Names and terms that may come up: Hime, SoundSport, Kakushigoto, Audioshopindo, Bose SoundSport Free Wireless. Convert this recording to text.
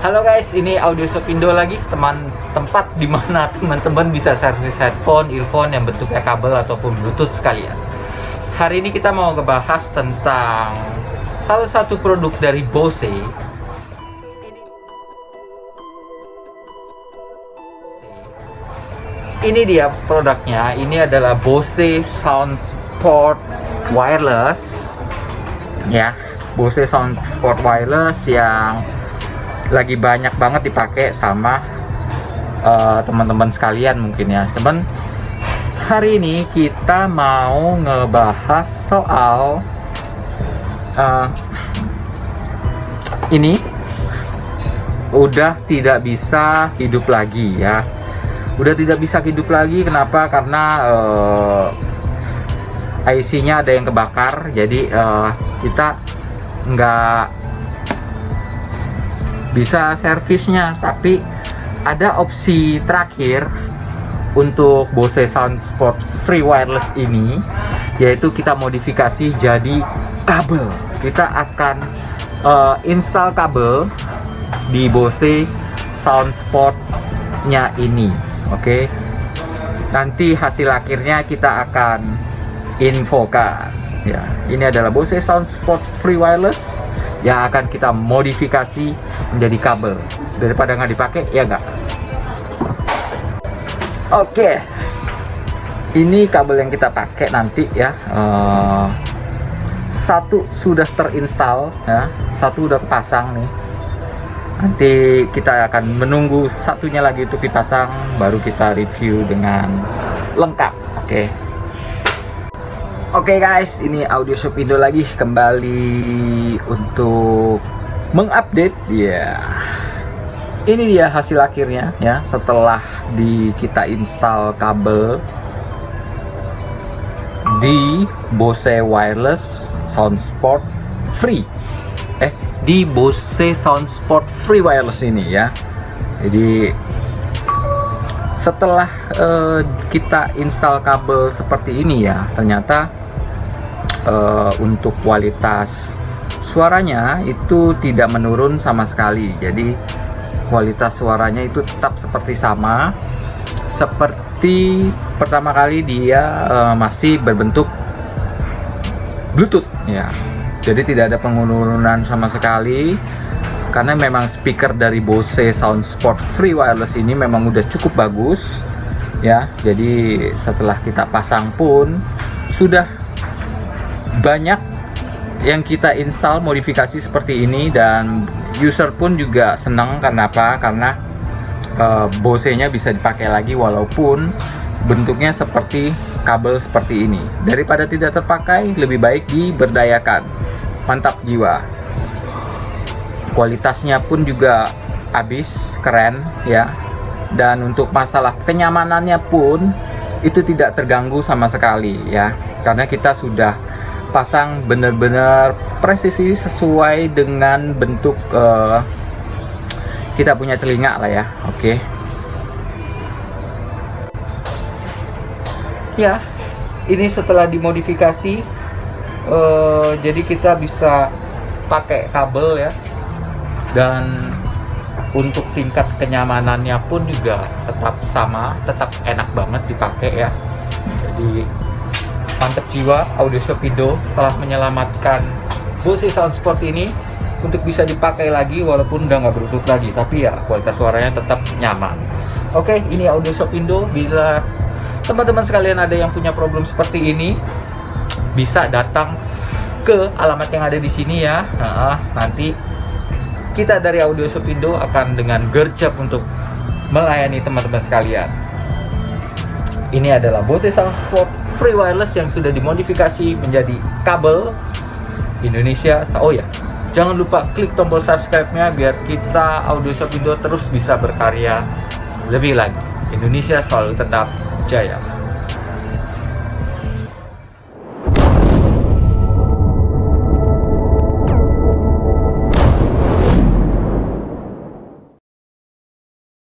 Halo guys, ini Audioshopindo lagi, tempat di mana teman-teman bisa servis headphone, earphone yang bentuknya kabel ataupun bluetooth sekalian. Hari ini kita mau ngebahas tentang salah satu produk dari Bose. Ini dia produknya, ini adalah Bose SoundSport Wireless. Ya, Bose SoundSport Wireless yang lagi banyak banget dipakai sama teman-teman sekalian mungkin ya. Cuman hari ini kita mau ngebahas soal ini udah tidak bisa hidup lagi ya. Udah tidak bisa hidup lagi, kenapa? Karena IC-nya ada yang kebakar, jadi kita nggak bisa servisnya. Tapi ada opsi terakhir untuk Bose SoundSport Free Wireless ini, yaitu kita modifikasi jadi kabel. Kita akan install kabel di Bose SoundSport-nya ini. Oke, nanti hasil akhirnya kita akan infokan ya. Ini adalah Bose SoundSport Free Wireless yang akan kita modifikasi menjadi kabel, daripada nggak dipakai ya nggak. Oke, ini kabel yang kita pakai nanti ya. Satu sudah terinstall ya, satu udah pasang nih, nanti kita akan menunggu satunya lagi untuk dipasang, baru kita review dengan lengkap. Oke. Oke guys, ini Audioshopindo lagi kembali untuk mengupdate ya. Ini dia hasil akhirnya ya, setelah kita install kabel di Bose Wireless SoundSport Free. Di Bose SoundSport Free Wireless ini ya. Jadi setelah kita install kabel seperti ini ya, ternyata untuk kualitas suaranya itu tidak menurun sama sekali. Jadi kualitas suaranya itu tetap seperti sama seperti pertama kali dia masih berbentuk Bluetooth ya. Jadi tidak ada penurunan sama sekali, karena memang speaker dari Bose SoundSport Free Wireless ini memang udah cukup bagus ya. Jadi setelah kita pasang pun sudah banyak yang kita install modifikasi seperti ini, dan user pun juga senang. Kenapa? Karena Bose-nya bisa dipakai lagi walaupun bentuknya seperti kabel seperti ini. Daripada tidak terpakai, lebih baik diberdayakan. Mantap jiwa. Kualitasnya pun juga habis, keren ya. Dan untuk masalah kenyamanannya pun itu tidak terganggu sama sekali ya, karena kita sudah pasang benar-benar presisi sesuai dengan bentuk kita punya telinga lah ya. Oke. Ya, ini setelah dimodifikasi jadi kita bisa pakai kabel ya. Dan untuk tingkat kenyamanannya pun juga tetap sama, tetap enak banget dipakai ya. Jadi mantap jiwa, Audioshopindo telah menyelamatkan Bose SoundSport ini untuk bisa dipakai lagi walaupun udah nggak berutut lagi, tapi ya kualitas suaranya tetap nyaman. Oke, ini Audioshopindo. Bila teman-teman sekalian ada yang punya problem seperti ini, bisa datang ke alamat yang ada di sini ya. Nanti kita dari Audioshopindo akan dengan gercep untuk melayani teman-teman sekalian. Ini adalah Bose SoundSport Free Wireless yang sudah dimodifikasi menjadi kabel Indonesia. Oh ya, jangan lupa klik tombol subscribe-nya biar kita Audioshopindo terus bisa berkarya lebih lagi. Indonesia selalu tetap jaya.